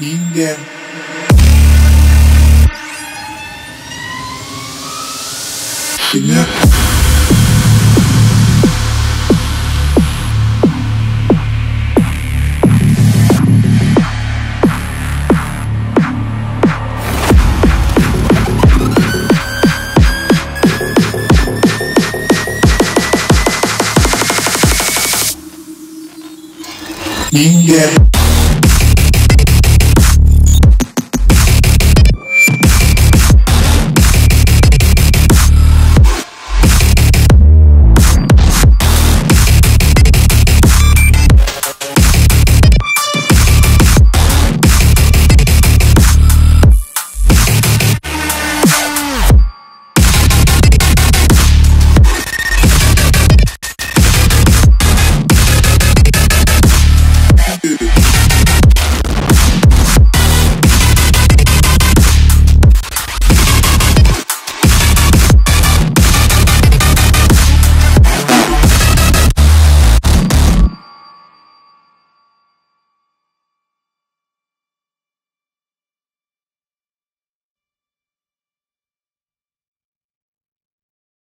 Ninguém. Ninguém. Ninguém.